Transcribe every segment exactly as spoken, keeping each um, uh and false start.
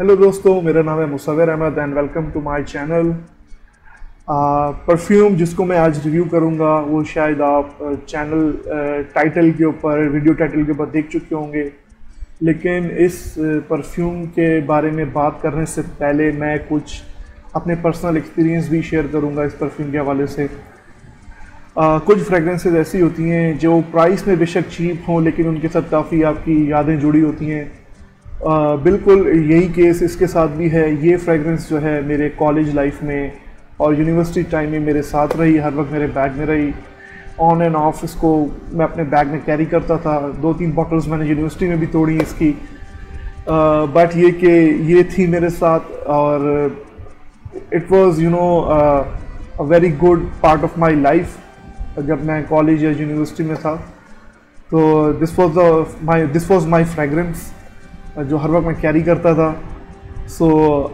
Hello दोस्तों, मेरा नाम है Musavvir Ahmad and welcome to my channel. Perfume जिसको मैं आज रिव्यू करूंगा वो शायद आप चैनल टाइटल के ऊपर, वीडियो टाइटल के ऊपर देख चुके होंगे, लेकिन इस परफ्यूम के बारे में बात करने से पहले मैं कुछ अपने पर्सनल एक्सपीरियंस भी शेयर करूंगा इस परफ्यूम के हवाले से। Uh, कुछ फ्रेगरेंसेज ऐसी होती हैं जो प्राइस में बेशक चीप हों, लेकिन उनके साथ काफ़ी आपकी यादें जुड़ी होती हैं। uh, बिल्कुल यही केस इसके साथ भी है। ये फ्रेगरेंस जो है मेरे कॉलेज लाइफ में और यूनिवर्सिटी टाइम में मेरे साथ रही, हर वक्त मेरे बैग में रही, ऑन एंड ऑफ इसको मैं अपने बैग में कैरी करता था। दो तीन बॉटल्स मैंने यूनिवर्सिटी में भी तोड़ी इसकी, बट uh, ये कि ये थी मेरे साथ और it was you know a very good part of my life जब मैं कॉलेज या यूनिवर्सिटी में था। तो this was the my this was my fragrance जो हर वक्त मैं कैरी करता था। So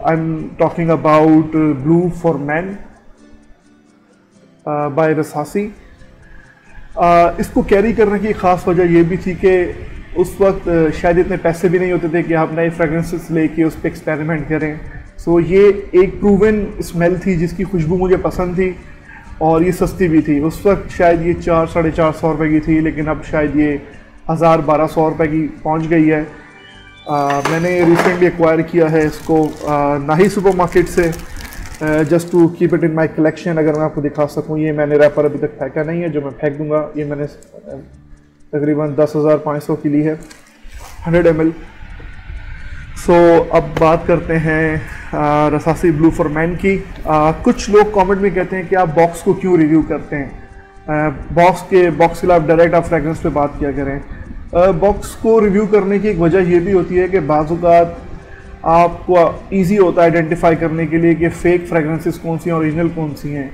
I am talking about blue for man by Rasasi. इसको कैरी करने की ख़ास वजह यह भी थी कि उस वक्त शायद इतने पैसे भी नहीं होते थे कि आप नए फ्रेगरेंसेस लेके उस पर एक्सपेरिमेंट करें। सो so, ये एक प्रूवन स्मेल थी जिसकी खुशबू मुझे पसंद थी और ये सस्ती भी थी। उस वक्त शायद ये चार साढ़े चार सौ रुपये की थी, लेकिन अब शायद ये हज़ार बारह सौ रुपये की पहुंच गई है। आ, मैंने रिसेंटली एक्वायर किया है इसको नाही सुपर मार्केट से, just to keep it in my collection. अगर मैं आपको दिखा सकूं, ये मैंने रैपर अभी तक फेंका नहीं है जो मैं फेंक दूंगा। ये मैंने तकरीबन दस हज़ार पाँच सौ की ली है, hundred M L. So so, अब बात करते हैं रसासी ब्लू फॉर मैन की। आ, कुछ लोग कमेंट में कहते हैं कि आप बॉक्स को क्यों रिव्यू करते हैं, बॉक्स के बॉक्स के आप डायरेक्ट आप फ्रेगरेंस पे बात किया करें। आ, बॉक्स को रिव्यू करने की एक वजह यह भी होती है कि बाज़ात आपको इजी होता है आइडेंटिफाई करने के लिए कि फ़ेक फ्रेगरेंसेस कौन सी हैं, औरिजिनल कौन सी हैं,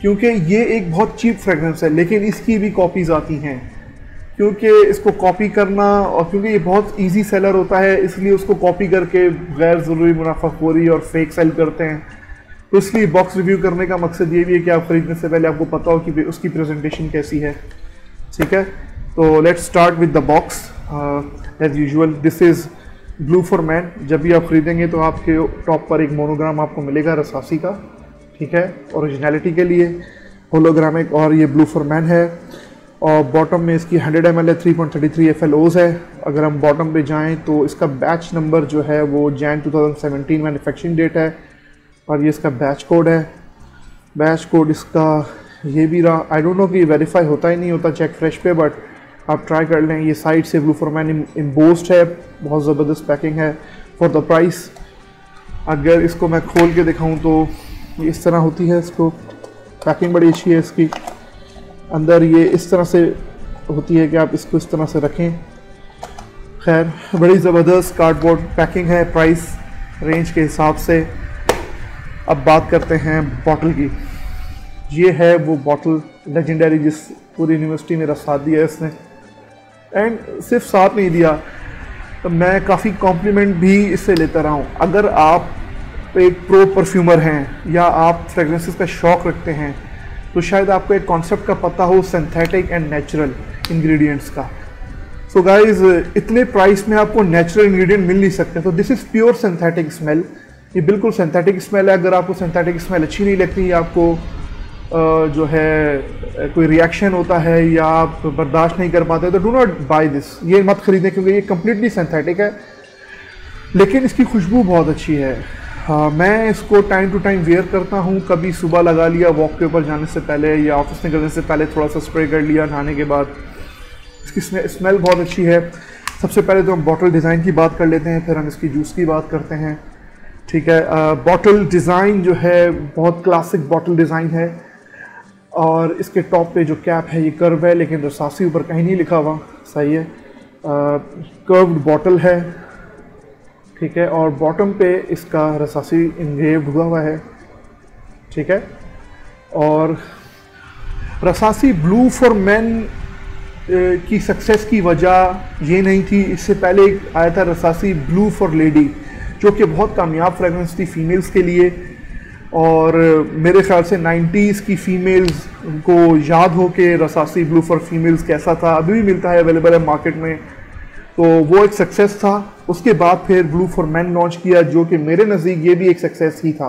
क्योंकि ये एक बहुत चीप फ्रेगरेंस है। लेकिन इसकी भी कॉपीज़ आती हैं, क्योंकि इसको कॉपी करना, और क्योंकि ये बहुत इजी सेलर होता है, इसलिए उसको कॉपी करके गैर ज़रूरी मुनाफाखोरी और फेक सेल करते हैं। तो इसलिए बॉक्स रिव्यू करने का मकसद ये भी है कि आप ख़रीदने से पहले आपको पता हो कि उसकी प्रेजेंटेशन कैसी है। ठीक है, तो let's start with the box as usual. This is blue for man. जब भी आप ख़रीदेंगे तो आपके टॉप पर एक मोनोग्राम आपको मिलेगा रसासी का, ठीक है, औरिजिनलिटी के लिए होलोग्रामिक, और ये ब्लू फॉर मैन है। और बॉटम में इसकी हंड्रेड एम एल है, three point three three F L oz है। अगर हम बॉटम पे जाएं तो इसका बैच नंबर जो है वो जनवरी दो हज़ार सत्रह मैन्युफैक्चरिंग डेट है, और ये इसका बैच कोड है। बैच कोड इसका ये भी रहा, आई डोंट नो कि वेरीफाई होता ही नहीं होता चेक फ्रेश पे, बट आप ट्राई कर लें। ये साइड से ब्लू फॉर मैन इम्बोस्ड है, बहुत ज़बरदस्त पैकिंग है। फॉर द प्राइस, अगर इसको मैं खोल के दिखाऊँ तो इस तरह होती है। इसको पैकिंग बड़ी अच्छी है इसकी, अंदर ये इस तरह से होती है कि आप इसको इस तरह से रखें। खैर, बड़ी ज़बरदस्त कार्डबोर्ड पैकिंग है प्राइस रेंज के हिसाब से। अब बात करते हैं बॉटल की। ये है वो बॉटल लेजेंडरी जिस पूरी यूनिवर्सिटी में रसा दिया है इसने, एंड सिर्फ साथ नहीं दिया, तो मैं काफ़ी कॉम्प्लीमेंट भी इससे लेता रहा हूँ। अगर आप एक प्रो परफ्यूमर हैं या आप फ्रेगरेंसेस का शौक़ रखते हैं तो शायद आपको एक कॉन्सेप्ट का पता हो सिंथेटिक एंड नेचुरल इंग्रेडिएंट्स का। सो so गाइस, इतने प्राइस में आपको नेचुरल इंग्रेडिएंट मिल नहीं सकते। तो this is pure synthetic smell, ये बिल्कुल सिंथेटिक स्मेल है। अगर आपको सिंथेटिक स्मेल अच्छी नहीं लगती, आपको जो है कोई रिएक्शन होता है या आप बर्दाश्त नहीं कर पाते, तो डू नॉट बाई दिस, ये मत ख़रीदें, क्योंकि ये कम्प्लीटली सिंथेटिक है। लेकिन इसकी खुशबू बहुत अच्छी है। हाँ, मैं इसको टाइम टू टाइम वेयर करता हूँ। कभी सुबह लगा लिया वॉक के ऊपर जाने से पहले, या ऑफिस निकलने से पहले थोड़ा सा स्प्रे कर लिया नहाने के बाद। इसकी स्मेल बहुत अच्छी है। सबसे पहले तो हम बॉटल डिज़ाइन की बात कर लेते हैं, फिर हम इसकी जूस की बात करते हैं, ठीक है। बॉटल डिज़ाइन जो है बहुत क्लासिक बॉटल डिज़ाइन है, और इसके टॉप पे जो कैप है ये कर्व है, लेकिन रसासी ऊपर कहीं नहीं लिखा हुआ, सही है। कर्व्ड बॉटल है, ठीक है, और बॉटम पे इसका रसासी इंग्रेव्ड हुआ हुआ है, ठीक है। और रसासी ब्लू फॉर मैन की सक्सेस की वजह ये नहीं थी। इससे पहले एक आया था रसासी ब्लू फॉर लेडी, जो कि बहुत कामयाब फ्रेगरेंस थी फीमेल्स के लिए, और मेरे ख्याल से नाइन्टीज़ की फ़ीमेल्स को याद हो कि रसासी ब्लू फॉर फीमेल्स कैसा था। अभी भी मिलता है, अवेलेबल है मार्केट में, तो वो एक सक्सेस था। उसके बाद फिर ब्लू फॉर मैन लॉन्च किया, जो कि मेरे नज़दीक ये भी एक सक्सेस ही था।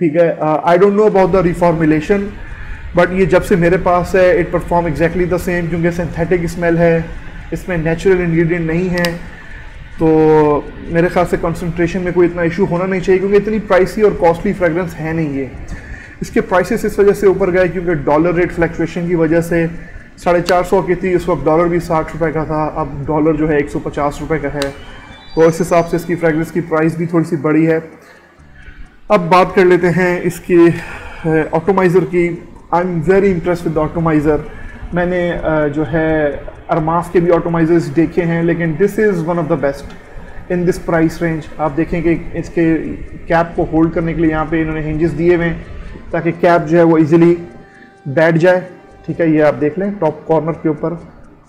ठीक है, I don't know about the reformulation, but ये जब से मेरे पास है it perform exactly the same, क्योंकि सिंथेटिक स्मेल है, इसमें नेचुरल इंग्रेडिएंट नहीं है। तो मेरे ख्याल से कंसंट्रेशन में कोई इतना इशू होना नहीं चाहिए, क्योंकि इतनी प्राइसी और कॉस्टली फ्रेगरेंस है नहीं ये। इसके प्राइसेस इस वजह से ऊपर गए क्योंकि डॉलर रेट फ्लैक्चुएशन की वजह से साढ़े चार सौ की थी उस वक्त, डॉलर भी साठ रुपए का था, अब डॉलर जो है एक सौ पचास रुपये का है। तो इस हिसाब से इसकी फ्रेगरेंस की प्राइस भी थोड़ी सी बड़ी है। अब बात कर लेते हैं इसकी ऑटोमाइज़र की। I am very impress with atomiser. मैंने जो है अरमाफ के भी ऑटोमाइज़र्स देखे हैं, लेकिन this is one of the best in this price range. आप देखें कि इसके कैप को होल्ड करने के लिए यहाँ पे इन्होंने हिंजेस दिए हुए हैं ताकि कैप जो है वो इजीली बैठ जाए। ठीक है, ये आप देख लें टॉप कॉर्नर के ऊपर,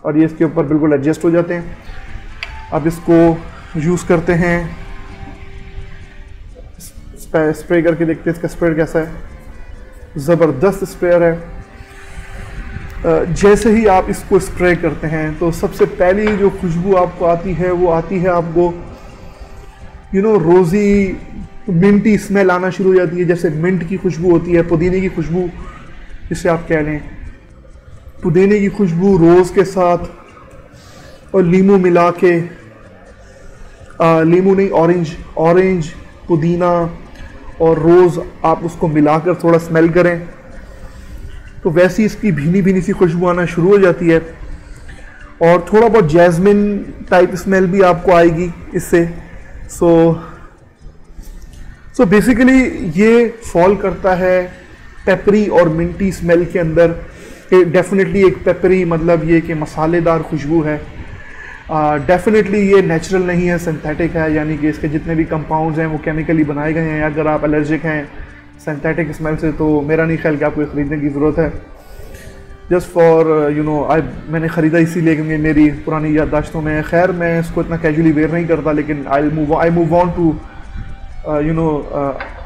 और ये इसके ऊपर बिल्कुल एडजस्ट हो जाते हैं। अब इसको यूज़ करते हैं, स्प्रे करके देखते हैं इसका स्प्रेयर कैसा है। ज़बरदस्त स्प्रेयर है। जैसे ही आप इसको स्प्रे करते हैं तो सबसे पहली जो खुशबू आपको आती है वो आती है आपको you know rosy minty smell आना शुरू हो जाती है, जैसे मिंट की खुशबू होती है, पुदीने की खुशबू, जिसे आप कह लें पुदीने की खुशबू रोज़ के साथ और लीमू मिला के, लीमू नहीं ऑरेंज, ऑरेंज पुदीना और रोज़ आप उसको मिलाकर थोड़ा स्मेल करें तो वैसी इसकी भीनी भीनी सी खुशबू आना शुरू हो जाती है, और थोड़ा बहुत जैस्मिन टाइप स्मेल भी आपको आएगी इससे। सो सो बेसिकली ये फॉल करता है पेपरी और मिंटी स्मेल के अंदर। डेफिनेटली एक पेपरी मतलब ये कि मसालेदार खुशबू है। डेफिनेटली uh, ये नेचुरल नहीं है, सिंथेटिक है, यानी कि इसके जितने भी कंपाउंड्स हैं वो केमिकली बनाए गए हैं। अगर आप एलर्जिक हैं सिंथेटिक स्मेल से तो मेरा नहीं ख्याल कि आपको ख़रीदने की ज़रूरत है। Just for you know I मैंने ख़रीदा इसीलिए क्योंकि मेरी पुरानी याददाश्तों में, खैर मैं इसको इतना कैजुअली वेयर नहीं करता, लेकिन I move I move on to you know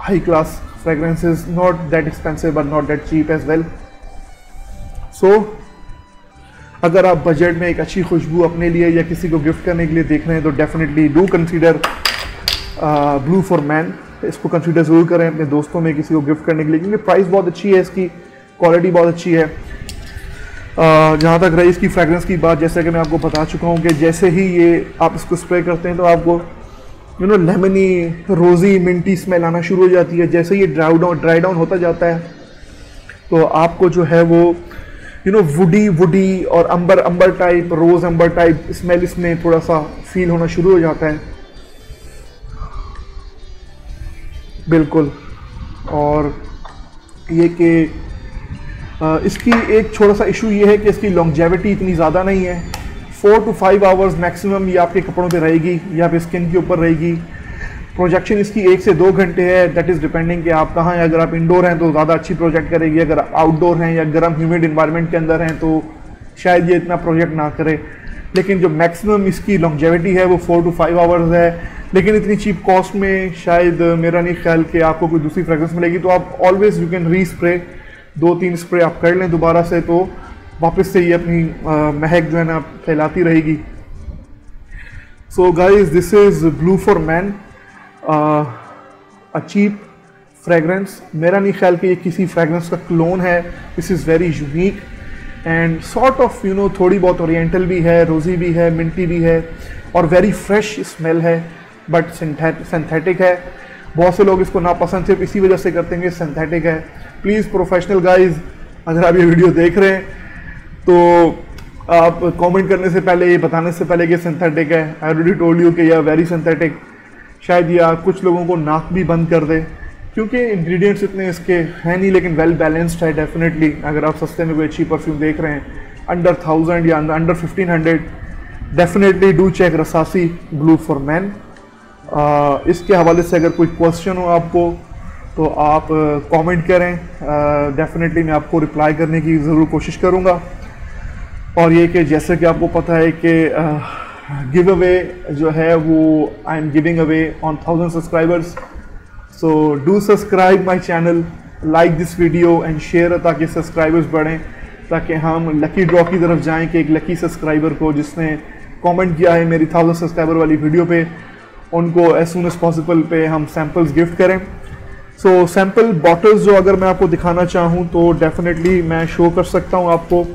high class fragrances, not that expensive but not that cheap as well. So अगर आप बजट में एक अच्छी खुशबू अपने लिए या किसी को गिफ्ट करने के लिए देख रहे हैं तो definitely do consider blue for man. इसको कंसीडर ज़रूर करें अपने दोस्तों में, किसी को गिफ्ट करने के लिए, क्योंकि प्राइस बहुत अच्छी है, इसकी क्वालिटी बहुत अच्छी है। जहाँ तक रही इसकी फ्रेगरेंस की बात, जैसे कि मैं आपको बता चुका हूँ कि जैसे ही ये आप इसको स्प्रे करते हैं तो आपको you know lemony rosy minty smell आना शुरू हो जाती है। जैसे ये ड्राई डाउन ड्राई डाउन होता जाता है तो आपको जो है वो यू नो वुडी वुडी और amber amber type, rose amber type smell इसमें थोड़ा सा फील होना शुरू हो जाता है बिल्कुल। और ये कि इसकी एक छोटा सा इशू ये है कि इसकी लॉन्गजेविटी इतनी ज़्यादा नहीं है। Four to five hours maximum ये आपके कपड़ों पे रहेगी या आपके स्किन के ऊपर रहेगी। प्रोजेक्शन इसकी एक से दो घंटे है, दैट इज़ डिपेंडिंग कि आप कहाँ हैं। अगर आप इंडोर हैं तो ज़्यादा अच्छी प्रोजेक्ट करेगी, अगर आप आउटडोर हैं या गर्म ह्यूमिड इन्वायरमेंट के अंदर हैं तो शायद ये इतना प्रोजेक्ट ना करे। लेकिन जो मैक्सिमम इसकी लॉन्गजेविटी है वो फोर टू फाइव आवर्स है, लेकिन इतनी चीप कॉस्ट में शायद मेरा नहीं ख्याल कि आपको कोई दूसरी फ्रेगरेंस मिलेगी। तो आप always you can respray, दो तीन स्प्रे आप कर लें दोबारा से तो वापस से ये अपनी महक जो है ना फैलाती रहेगी। So guys this is blue for man, a cheap fragrance. मेरा नहीं ख्याल कि ये किसी फ्रेगरेंस का क्लोन है। This is very unique and sort of you know थोड़ी बहुत ओरिएंटल भी है, रोज़ी भी है, मिंटी भी है, और वेरी फ्रेश स्मेल है, बट सिंथेटिक है। बहुत से लोग इसको नापसंद सिर्फ इसी वजह से करते हैं कि सिंथेटिक है। प्लीज़ प्रोफेशनल गाइज, अगर आप ये वीडियो देख रहे हैं तो आप कमेंट करने से पहले, ये बताने से पहले कि सिंथेटिक है, आई ऑलरेडी टोल्ड यू कि ये वेरी सिंथेटिक। शायद या कुछ लोगों को नाक भी बंद कर दे क्योंकि इंग्रेडिएंट्स इतने इसके हैं नहीं, लेकिन वेल बैलेंस्ड है डेफिनेटली। अगर आप सस्ते में कोई अच्छी परफ्यूम देख रहे हैं अंडर थाउजेंड या under fifteen hundred definitely do check Rasasi blue for man. इसके हवाले से अगर कोई क्वेश्चन हो आपको तो आप कमेंट करें, डेफिनेटली मैं आपको रिप्लाई करने की ज़रूर कोशिश करूँगा। और ये कि जैसे कि आपको पता है कि uh, गिव अवे जो है वो I am giving away on thousand subscribers. So do subscribe my channel, like this video and share, ताकि सब्सक्राइबर्स बढ़ें, ताकि हम लकी ड्रॉ की तरफ जाएं कि एक लकी सब्सक्राइबर को जिसने कमेंट किया है मेरी थाउजेंड सब्सक्राइबर वाली वीडियो पे, उनको एज सून एज पॉसिबल पे हम सैम्पल्स गिफ्ट करें। सो सैम्पल बॉटल्स जो अगर मैं आपको दिखाना चाहूँ तो डेफिनेटली मैं शो कर सकता हूँ आपको।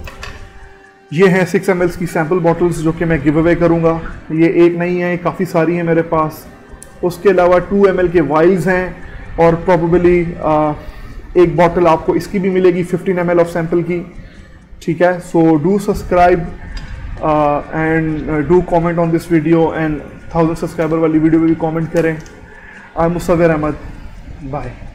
ये हैं सिक्स एम एल की सैम्पल बॉटल्स जो कि मैं गिव अवे करूँगा। ये एक नहीं है, काफ़ी सारी हैं मेरे पास। उसके अलावा टू एम एल के वाइल्स हैं और प्रॉबेबली एक बॉटल आपको इसकी भी मिलेगी fifteen M L of sample की। ठीक है, so do subscribe and do comment on this video and thousand subscriber वाली वीडियो पर भी कॉमेंट करें। I am Mosavir Ahmad, bye.